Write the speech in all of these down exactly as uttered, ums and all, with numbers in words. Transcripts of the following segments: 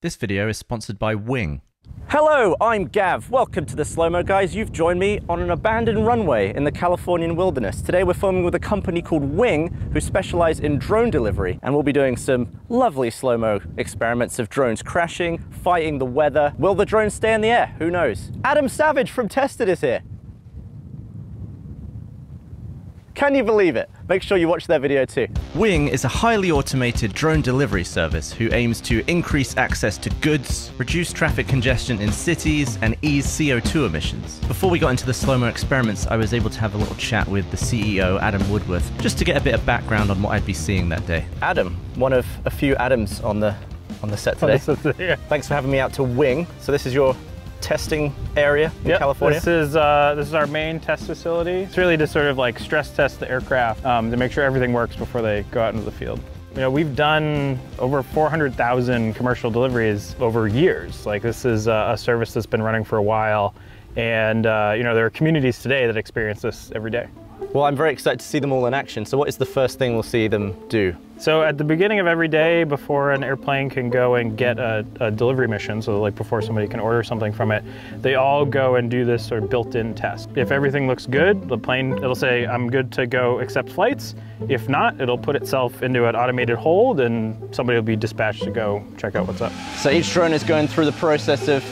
This video is sponsored by Wing. Hello, I'm Gav. Welcome to The Slow Mo Guys. You've joined me on an abandoned runway in the Californian wilderness. Today we're filming with a company called Wing, who specialize in drone delivery, and we'll be doing some lovely slow-mo experiments of drones crashing, fighting the weather. Will the drone stay in the air? Who knows? Adam Savage from Tested is here. Can you believe it? Make sure you watch their video too. Wing is a highly automated drone delivery service who aims to increase access to goods, reduce traffic congestion in cities, and ease C O two emissions. Before we got into the slow-mo experiments, I was able to have a little chat with the C E O, Adam Woodworth, just to get a bit of background on what I'd be seeing that day. Adam, one of a few Adams on the, on the set today. On the set, yeah. Thanks for having me out to Wing. So this is your testing area in yep, California? This is, uh, this is our main test facility. It's really to sort of like stress test the aircraft um, to make sure everything works before they go out into the field. You know, we've done over four hundred thousand commercial deliveries over years. Like, this is a, a service that's been running for a while. And uh, you know, there are communities today that experience this every day. Well, I'm very excited to see them all in action. So what is the first thing we'll see them do? So at the beginning of every day, before an airplane can go and get a, a delivery mission, so like before somebody can order something from it, they all go and do this sort of built-in test. If everything looks good, the plane, it'll say, I'm good to go accept flights. If not, it'll put itself into an automated hold and somebody will be dispatched to go check out what's up. So each drone is going through the process of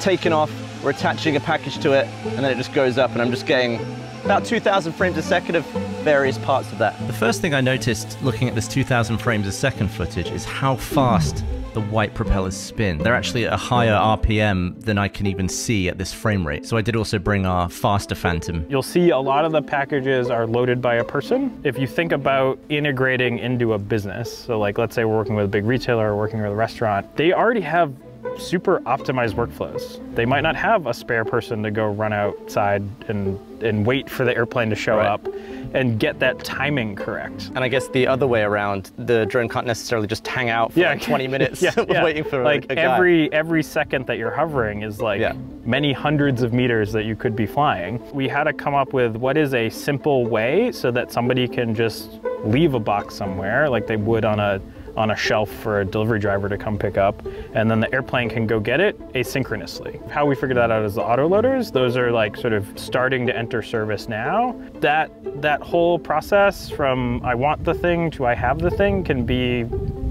taking off, we're attaching a package to it, and then it just goes up, and I'm just getting about two thousand frames a second of various parts of that. The first thing I noticed looking at this two thousand frames a second footage is how fast the white propellers spin. They're actually at a higher R P M than I can even see at this frame rate. So I did also bring our faster Phantom. You'll see a lot of the packages are loaded by a person. If you think about integrating into a business, so like let's say we're working with a big retailer or working with a restaurant, they already have super optimized workflows. They might not have a spare person to go run outside and, and wait for the airplane to show right. up and get that timing correct. And I guess the other way around, the drone can't necessarily just hang out for yeah, like twenty minutes yeah, yeah. waiting for like a, a guy. Every, every second that you're hovering is like yeah. many hundreds of meters that you could be flying. We had to come up with what is a simple way so that somebody can just leave a box somewhere like they would on a on a shelf for a delivery driver to come pick up, and then the airplane can go get it asynchronously. How we figured that out is the autoloaders. Those are like sort of starting to enter service now. That, that whole process from I want the thing to I have the thing can be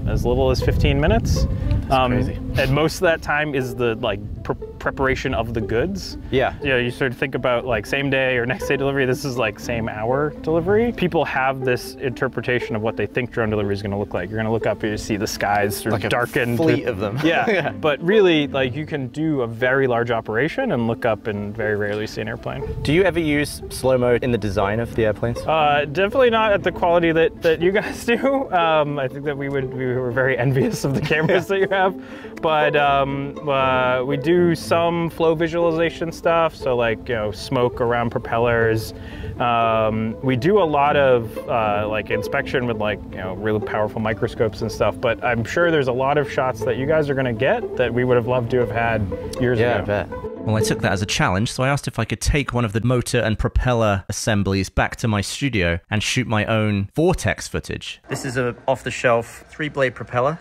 as little as fifteen minutes. That's um, crazy. And most of that time is the like pr preparation of the goods. Yeah. You know, you sort of think about like same day or next day delivery. This is like same hour delivery. People have this interpretation of what they think drone delivery is going to look like. You're going to look up and you see the skies sort like of darkened. Like a fleet of them. Yeah. yeah. But really, like you can do a very large operation and look up and very rarely see an airplane. Do you ever use slow-mo in the design of the airplanes? Uh, definitely not at the quality that, that you guys do. Um, I think that we would we were very envious of the cameras yeah. that you have. But um, uh, we do some flow visualization stuff, so like you know smoke around propellers. Um, we do a lot of uh, like inspection with like you know really powerful microscopes and stuff. But I'm sure there's a lot of shots that you guys are going to get that we would have loved to have had years yeah, ago. Yeah, I bet. Well, I took that as a challenge, so I asked if I could take one of the motor and propeller assemblies back to my studio and shoot my own vortex footage. This is a off-the-shelf three-blade propeller,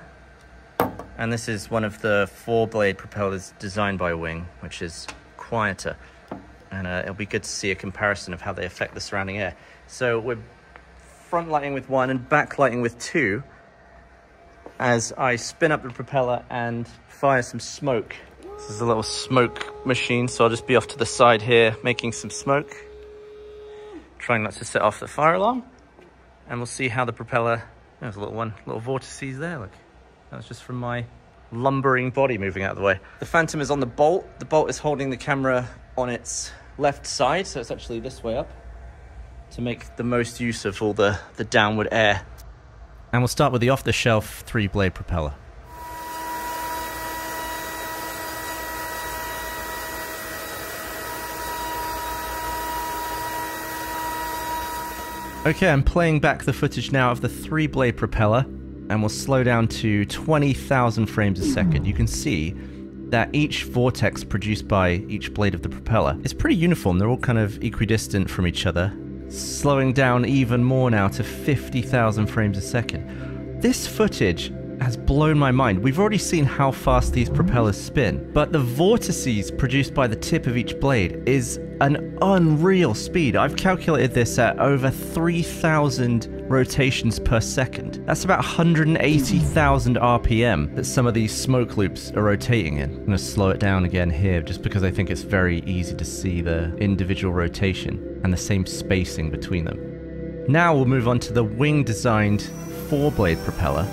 and this is one of the four-blade propellers designed by Wing, which is quieter. And uh, it'll be good to see a comparison of how they affect the surrounding air. So we're front lighting with one and back lighting with two as I spin up the propeller and fire some smoke. This is a little smoke machine, so I'll just be off to the side here making some smoke, trying not to set off the fire alarm, and we'll see how the propeller, there's a little one, little vortices there, look. That was just from my lumbering body moving out of the way. The Phantom is on the bolt. The bolt is holding the camera on its left side, so it's actually this way up, to make the most use of all the, the downward air. And we'll start with the off-the-shelf three-blade propeller. Okay, I'm playing back the footage now of the three-blade propeller, and we'll slow down to twenty thousand frames a second. You can see that each vortex produced by each blade of the propeller is pretty uniform. They're all kind of equidistant from each other. Slowing down even more now to fifty thousand frames a second. This footage has blown my mind. We've already seen how fast these propellers spin, but the vortices produced by the tip of each blade is an unreal speed. I've calculated this at over three thousand rotations per second. That's about one hundred eighty thousand R P M that some of these smoke loops are rotating in. I'm gonna slow it down again here just because I think it's very easy to see the individual rotation and the same spacing between them. Now we'll move on to the Wing designed four-blade propeller.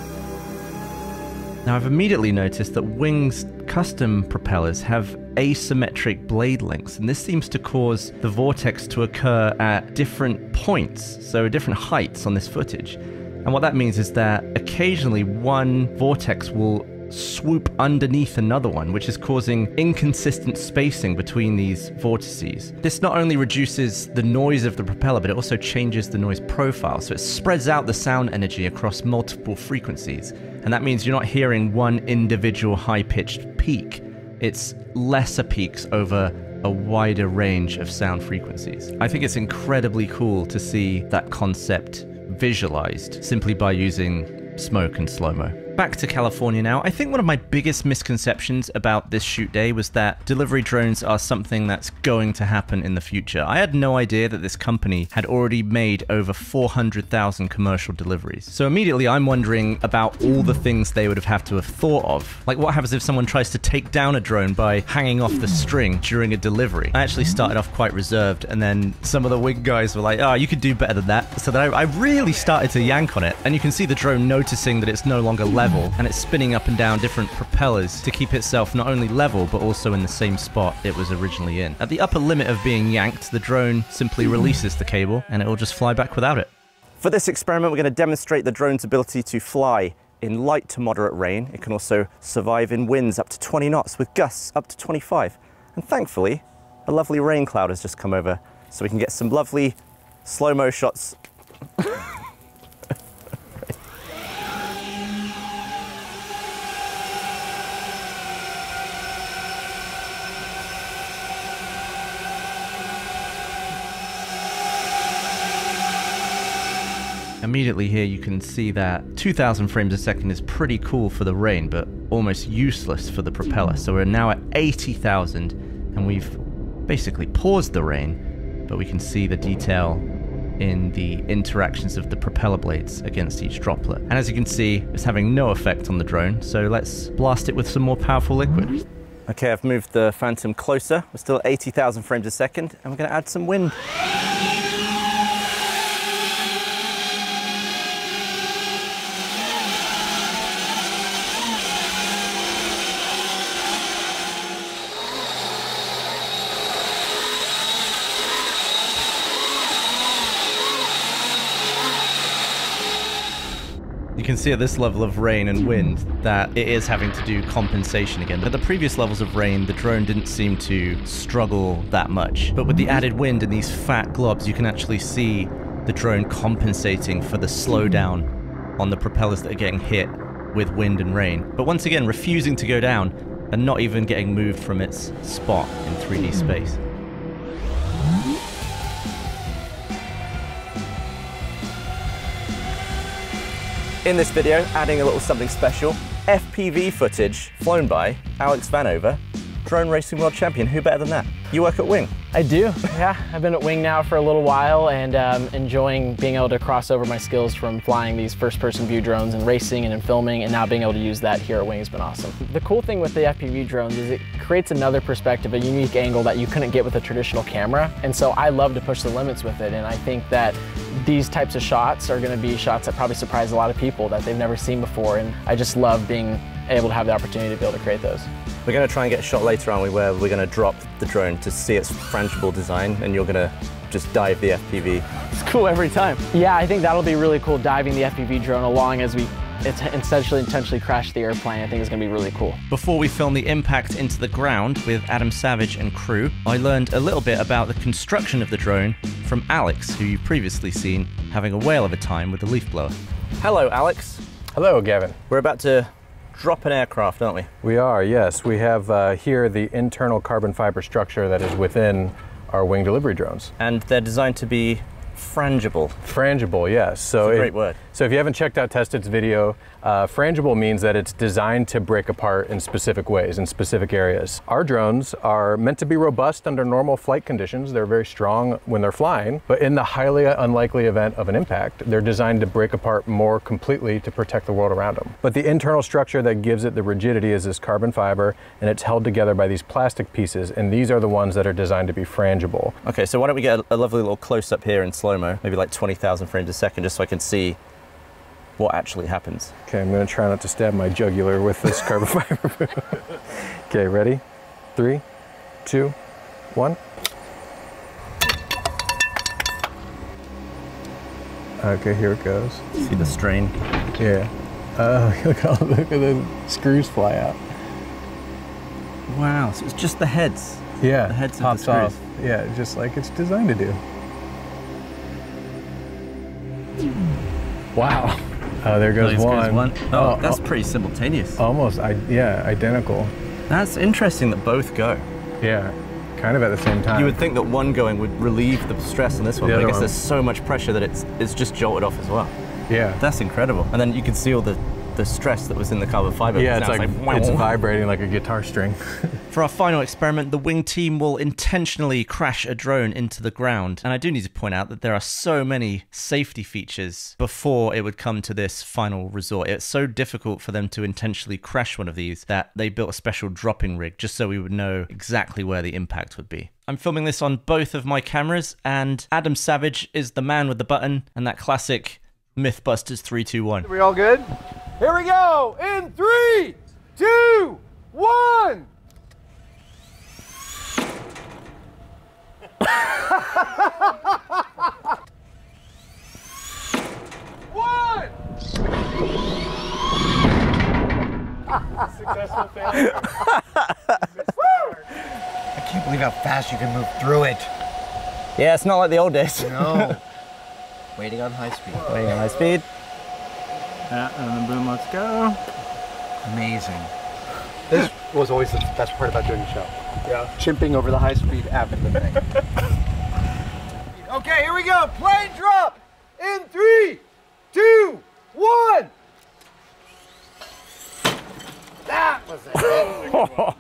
Now I've immediately noticed that Wing's custom propellers have asymmetric blade lengths, and this seems to cause the vortex to occur at different points, so different heights on this footage. And what that means is that occasionally one vortex will swoop underneath another one, which is causing inconsistent spacing between these vortices. This not only reduces the noise of the propeller, but it also changes the noise profile, so it spreads out the sound energy across multiple frequencies. And that means you're not hearing one individual high-pitched peak. It's lesser peaks over a wider range of sound frequencies. I think it's incredibly cool to see that concept visualized simply by using smoke and slow-mo. Back to California now. I think one of my biggest misconceptions about this shoot day was that delivery drones are something that's going to happen in the future. I had no idea that this company had already made over four hundred thousand commercial deliveries. So immediately I'm wondering about all the things they would have had to have thought of. Like what happens if someone tries to take down a drone by hanging off the string during a delivery? I actually started off quite reserved, and then some of the Wing guys were like, oh, you could do better than that. So then I, I really started to yank on it. And you can see the drone noticing that it's no longer level, and it's spinning up and down different propellers to keep itself not only level but also in the same spot it was originally in. At the upper limit of being yanked, the drone simply releases the cable and it will just fly back without it. For this experiment, we're going to demonstrate the drone's ability to fly in light to moderate rain. It can also survive in winds up to twenty knots with gusts up to twenty-five. And thankfully, a lovely rain cloud has just come over, so we can get some lovely slow-mo shots. Immediately here you can see that two thousand frames a second is pretty cool for the rain, but almost useless for the propeller. So we're now at eighty thousand, and we've basically paused the rain, but we can see the detail in the interactions of the propeller blades against each droplet. And as you can see, it's having no effect on the drone, so let's blast it with some more powerful liquid. Okay, I've moved the Phantom closer. We're still at eighty thousand frames a second, and we're gonna add some wind. You can see at this level of rain and wind that it is having to do compensation again. At the previous levels of rain, the drone didn't seem to struggle that much. But with the added wind and these fat globs, you can actually see the drone compensating for the slowdown on the propellers that are getting hit with wind and rain. But once again, refusing to go down and not even getting moved from its spot in three D space. In this video, adding a little something special, F P V footage flown by Alex Vanover, drone racing world champion. Who better than that? You work at Wing. I do, yeah. I've been at Wing now for a little while, and um, enjoying being able to cross over my skills from flying these first-person view drones and racing and in filming, and now being able to use that here at Wing has been awesome. The cool thing with the F P V drones is it creates another perspective, a unique angle that you couldn't get with a traditional camera, and so I love to push the limits with it, and I think that these types of shots are going to be shots that probably surprise a lot of people that they've never seen before, and I just love being able to have the opportunity to be able to create those. We're going to try and get a shot later on where we're going to drop the drone to see its frangible design, and you're going to just dive the F P V. It's cool every time. Yeah, I think that'll be really cool, diving the F P V drone along as we It's essentially intentionally crashed the airplane. I think it's going to be really cool. Before we film the impact into the ground with Adam Savage and crew, I learned a little bit about the construction of the drone from Alex, who you've previously seen having a whale of a time with the leaf blower. Hello, Alex. Hello, Gavin. We're about to drop an aircraft, aren't we? We are, yes. We have uh, here the internal carbon fiber structure that is within our Wing delivery drones. And they're designed to be Frangible. Frangible, yes. So it's a great if, word. So if you haven't checked out Tested's video, uh, frangible means that it's designed to break apart in specific ways, in specific areas. Our drones are meant to be robust under normal flight conditions. They're very strong when they're flying, but in the highly unlikely event of an impact, they're designed to break apart more completely to protect the world around them. But the internal structure that gives it the rigidity is this carbon fiber, and it's held together by these plastic pieces, and these are the ones that are designed to be frangible. Okay, so why don't we get a, a lovely little close-up here in slow-mo, maybe like twenty thousand frames a second, just so I can see what actually happens. Okay, I'm gonna try not to stab my jugular with this carbon fiber. Okay, ready? Three, two, one. Okay, here it goes. See the strain? Yeah. Oh, look at look at the screws fly out. Wow, so it's just the heads. Yeah, the heads pops of the screws. Off. Yeah, just like it's designed to do. Wow. Oh, there goes one. one. Oh, oh, that's oh, pretty simultaneous. Almost, I, yeah, identical. That's interesting that both go. Yeah, kind of at the same time. You would think that one going would relieve the stress on this one, the but I guess one. There's so much pressure that it's it's just jolted off as well. Yeah. That's incredible. And then you can see all the, the stress that was in the carbon fiber. Yeah, it's like, it's, like, it's vibrating like a guitar string. For our final experiment, the Wing team will intentionally crash a drone into the ground. And I do need to point out that there are so many safety features before it would come to this final resort. It's so difficult for them to intentionally crash one of these that they built a special dropping rig just so we would know exactly where the impact would be. I'm filming this on both of my cameras, and Adam Savage is the man with the button and that classic Mythbusters three two one. Are we all good? Here we go! In three, two, one! One! Successful failure. I can't believe how fast you can move through it. Yeah, it's not like the old days. No. Waiting on high speed. Waiting on high speed. Yeah, and the boom, let's go. Amazing. This was always the best part about doing the show. Yeah. Chimping over the high speed after the thing. Okay, here we go. Plane drop in three, two, one. That was it. That was cool.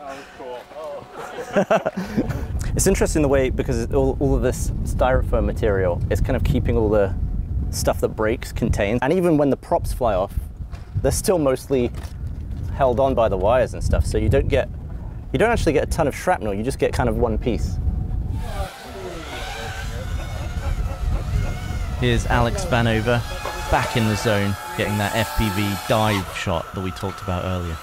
That was cool. Oh. It's interesting the way, because all, all of this styrofoam material is kind of keeping all the stuff that breaks contained. And even when the props fly off, they're still mostly held on by the wires and stuff. So you don't get, you don't actually get a ton of shrapnel, you just get kind of one piece. Here's Alex Vanover back in the zone, getting that F P V dive shot that we talked about earlier.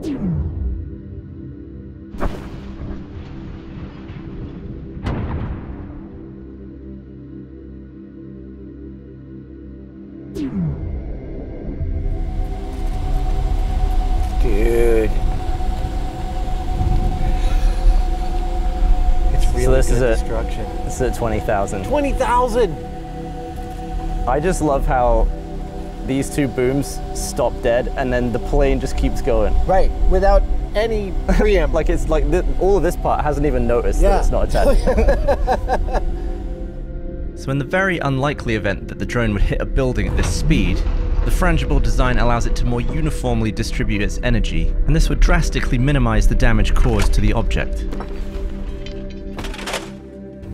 Dude. It's really so this good is destruction. A, this is at twenty thousand. twenty thousand! I just love how these two booms stop dead and then the plane just keeps going. Right, without any preamp. Like it's like th all of this part hasn't even noticed yeah. that it's not attached. So in the very unlikely event that the drone would hit a building at this speed, the frangible design allows it to more uniformly distribute its energy, and this would drastically minimize the damage caused to the object.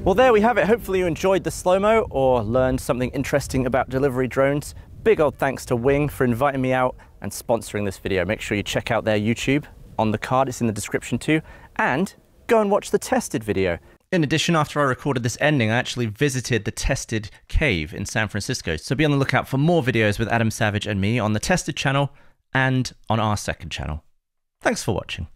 Well, there we have it. Hopefully you enjoyed the slow-mo or learned something interesting about delivery drones. Big old thanks to Wing for inviting me out and sponsoring this video. Make sure you check out their YouTube on the card. It's in the description too. And go and watch the Tested video. In addition, after I recorded this ending, I actually visited the Tested Cave in San Francisco. So be on the lookout for more videos with Adam Savage and me on the Tested channel and on our second channel. Thanks for watching.